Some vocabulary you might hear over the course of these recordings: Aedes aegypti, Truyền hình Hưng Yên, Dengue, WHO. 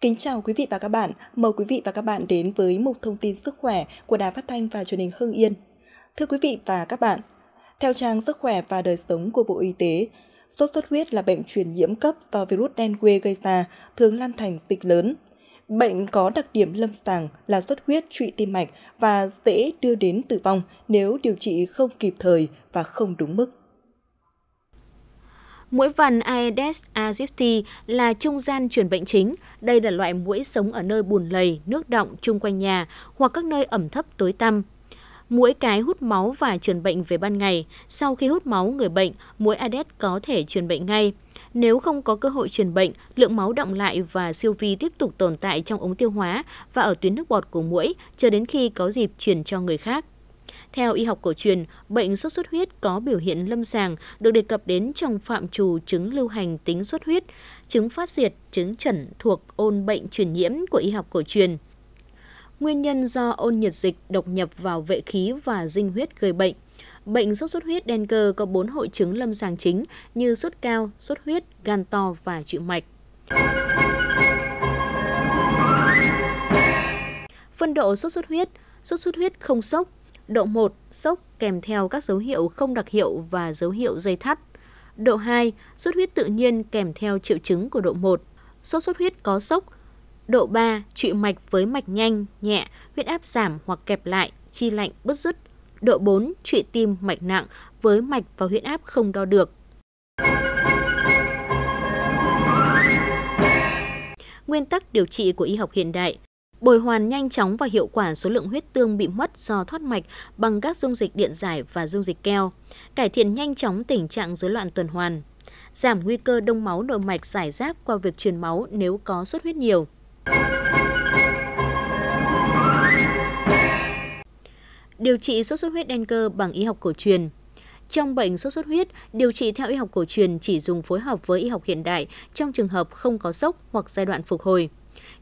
Kính chào quý vị và các bạn, mời quý vị và các bạn đến với mục thông tin sức khỏe của Đài Phát thanh và Truyền hình Hưng Yên. Thưa quý vị và các bạn, theo trang Sức khỏe và Đời sống của Bộ Y tế, sốt xuất huyết là bệnh truyền nhiễm cấp do virus Dengue gây ra, thường lan thành dịch lớn. Bệnh có đặc điểm lâm sàng là xuất huyết trụy tim mạch và dễ đưa đến tử vong nếu điều trị không kịp thời và không đúng mức. Muỗi vằn Aedes aegypti là trung gian truyền bệnh chính. Đây là loại muỗi sống ở nơi bùn lầy, nước đọng chung quanh nhà hoặc các nơi ẩm thấp tối tăm. Muỗi cái hút máu và truyền bệnh về ban ngày. Sau khi hút máu người bệnh, muỗi Aedes có thể truyền bệnh ngay. Nếu không có cơ hội truyền bệnh, lượng máu đọng lại và siêu vi tiếp tục tồn tại trong ống tiêu hóa và ở tuyến nước bọt của muỗi cho đến khi có dịp truyền cho người khác. Theo y học cổ truyền, bệnh sốt xuất huyết có biểu hiện lâm sàng được đề cập đến trong phạm trù chứng lưu hành tính xuất huyết, chứng phát diệt, chứng chẩn thuộc ôn bệnh truyền nhiễm của y học cổ truyền. Nguyên nhân do ôn nhiệt dịch độc nhập vào vệ khí và dinh huyết gây bệnh. Bệnh sốt xuất huyết Dengue có 4 hội chứng lâm sàng chính như sốt cao, sốt huyết, gan to và trụy mạch. Phân độ sốt xuất huyết. Sốt xuất huyết không sốc. Độ 1, sốc kèm theo các dấu hiệu không đặc hiệu và dấu hiệu dây thắt. Độ 2, sốt huyết tự nhiên kèm theo triệu chứng của độ 1. Sốt xuất huyết có sốc. Độ 3, trụy mạch với mạch nhanh, nhẹ, huyết áp giảm hoặc kẹp lại, chi lạnh, bứt rứt. Độ 4, trụy tim mạch nặng với mạch và huyết áp không đo được. Nguyên tắc điều trị của y học hiện đại. Bồi hoàn nhanh chóng và hiệu quả số lượng huyết tương bị mất do thoát mạch bằng các dung dịch điện giải và dung dịch keo, cải thiện nhanh chóng tình trạng rối loạn tuần hoàn, giảm nguy cơ đông máu nội mạch giải rác qua việc truyền máu nếu có xuất huyết nhiều. Điều trị sốt xuất huyết Dengue bằng y học cổ truyền. Trong bệnh sốt xuất huyết, điều trị theo y học cổ truyền chỉ dùng phối hợp với y học hiện đại trong trường hợp không có sốc hoặc giai đoạn phục hồi.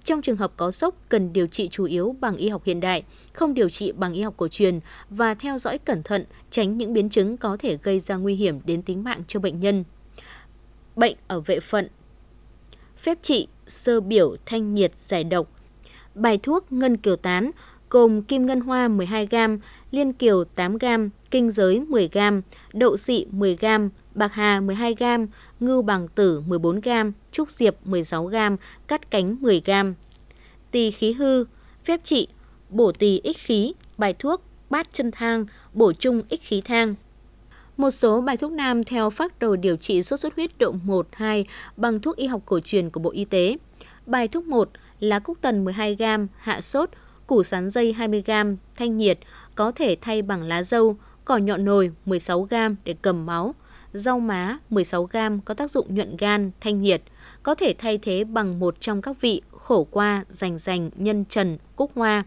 Trong trường hợp có sốc, cần điều trị chủ yếu bằng y học hiện đại, không điều trị bằng y học cổ truyền và theo dõi cẩn thận, tránh những biến chứng có thể gây ra nguy hiểm đến tính mạng cho bệnh nhân. Bệnh ở vệ phận. Phép trị, sơ biểu, thanh nhiệt, giải độc. Bài thuốc ngân kiều tán gồm kim ngân hoa 12g, liên kiều 8g, kinh giới 10g, đậu xị 10g, bạc hà 12g, ngưu bằng tử 14g, trúc diệp 16g, cắt cánh 10g. Tỳ khí hư. Phép trị, bổ tỳ ích khí. Bài thuốc bát chân thang, bổ trung ích khí thang. Một số bài thuốc nam theo phác đồ điều trị sốt xuất huyết độ 1-2 bằng thuốc y học cổ truyền của Bộ Y tế. Bài thuốc 1, lá cúc tần 12g, hạ sốt, củ sắn dây 20g, thanh nhiệt, có thể thay bằng lá dâu, cỏ nhọn nồi 16g để cầm máu. Rau má 16g có tác dụng nhuận gan, thanh nhiệt, có thể thay thế bằng một trong các vị khổ qua, rành rành, nhân trần, cúc hoa.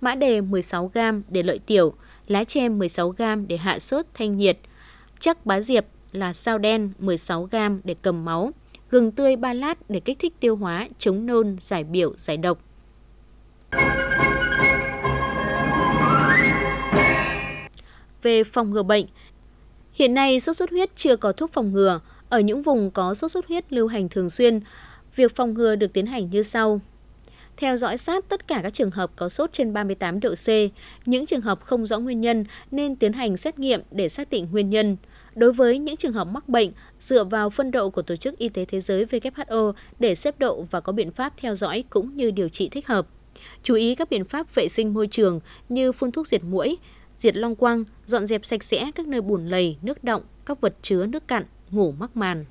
Mã đề 16g để lợi tiểu, lá tre 16g để hạ sốt, thanh nhiệt. Chắc bá diệp là sao đen 16g để cầm máu. Gừng tươi 3 lát để kích thích tiêu hóa, chống nôn, giải biểu, giải độc. Về phòng ngừa bệnh. Hiện nay, sốt xuất huyết chưa có thuốc phòng ngừa. Ở những vùng có sốt xuất huyết lưu hành thường xuyên, việc phòng ngừa được tiến hành như sau. Theo dõi sát tất cả các trường hợp có sốt trên 38 độ C. Những trường hợp không rõ nguyên nhân nên tiến hành xét nghiệm để xác định nguyên nhân. Đối với những trường hợp mắc bệnh, dựa vào phân độ của Tổ chức Y tế Thế giới WHO để xếp độ và có biện pháp theo dõi cũng như điều trị thích hợp. Chú ý các biện pháp vệ sinh môi trường như phun thuốc diệt muỗi, diệt long quăng, dọn dẹp sạch sẽ các nơi bùn lầy, nước đọng, các vật chứa nước cặn, ngủ mắc màn.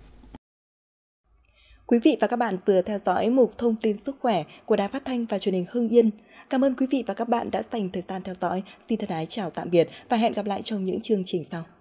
Quý vị và các bạn vừa theo dõi mục thông tin sức khỏe của Đài Phát thanh và Truyền hình Hưng Yên. Cảm ơn quý vị và các bạn đã dành thời gian theo dõi. Xin thân ái chào tạm biệt và hẹn gặp lại trong những chương trình sau.